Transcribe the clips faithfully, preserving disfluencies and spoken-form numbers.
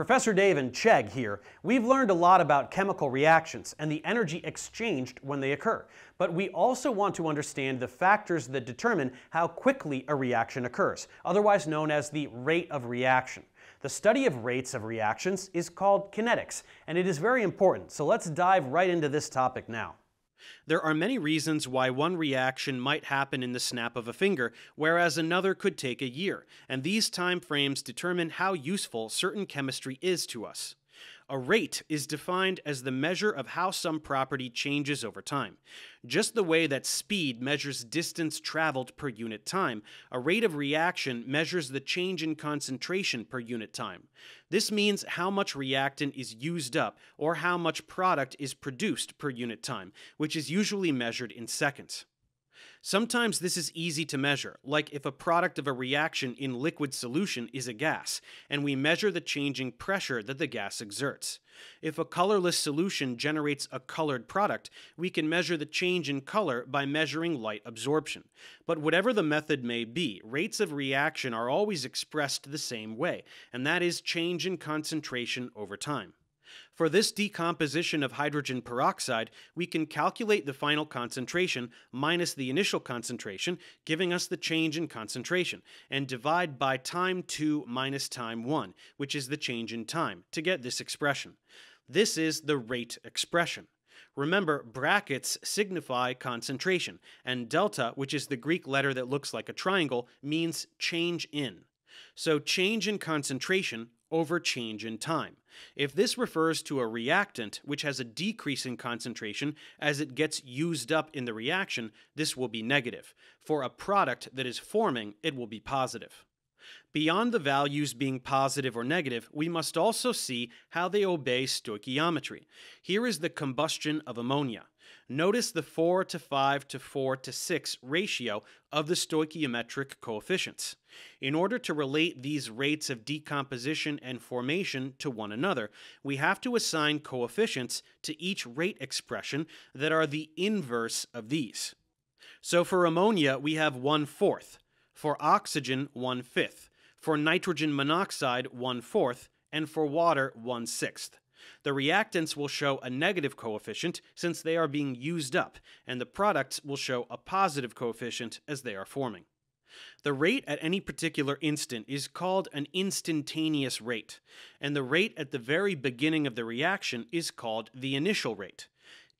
Professor Dave and Chegg here. We've learned a lot about chemical reactions and the energy exchanged when they occur, but we also want to understand the factors that determine how quickly a reaction occurs, otherwise known as the rate of reaction. The study of rates of reactions is called kinetics, and it is very important, so let's dive right into this topic now. There are many reasons why one reaction might happen in the snap of a finger, whereas another could take a year, and these time frames determine how useful certain chemistry is to us. A rate is defined as the measure of how some property changes over time. Just the way that speed measures distance traveled per unit time, a rate of reaction measures the change in concentration per unit time. This means how much reactant is used up or how much product is produced per unit time, which is usually measured in seconds. Sometimes this is easy to measure, like if a product of a reaction in liquid solution is a gas, and we measure the changing pressure that the gas exerts. If a colorless solution generates a colored product, we can measure the change in color by measuring light absorption. But whatever the method may be, rates of reaction are always expressed the same way, and that is change in concentration over time. For this decomposition of hydrogen peroxide, we can calculate the final concentration minus the initial concentration, giving us the change in concentration, and divide by time two minus time one, which is the change in time, to get this expression. This is the rate expression. Remember, brackets signify concentration, and delta, which is the Greek letter that looks like a triangle, means change in. So change in concentration over change in time. If this refers to a reactant which has a decrease in concentration as it gets used up in the reaction, this will be negative. For a product that is forming, it will be positive. Beyond the values being positive or negative, we must also see how they obey stoichiometry. Here is the combustion of ammonia. Notice the four to five to four to six ratio of the stoichiometric coefficients. In order to relate these rates of decomposition and formation to one another, we have to assign coefficients to each rate expression that are the inverse of these. So for ammonia, we have one fourth. For oxygen, one fifth, for nitrogen monoxide, one fourth, and for water, one sixth. The reactants will show a negative coefficient since they are being used up, and the products will show a positive coefficient as they are forming. The rate at any particular instant is called an instantaneous rate, and the rate at the very beginning of the reaction is called the initial rate.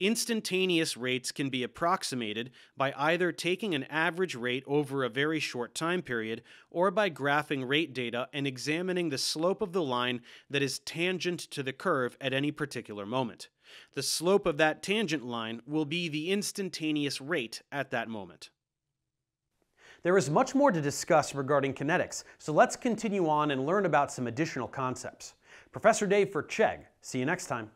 Instantaneous rates can be approximated by either taking an average rate over a very short time period or by graphing rate data and examining the slope of the line that is tangent to the curve at any particular moment. The slope of that tangent line will be the instantaneous rate at that moment. There is much more to discuss regarding kinetics, so let's continue on and learn about some additional concepts. Professor Dave for Chegg. See you next time.